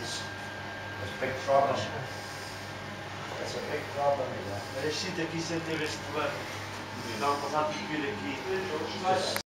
is a big problem. That's a big problem here. Mas este aqui sem ter este plano. Dá um passado de vir aqui.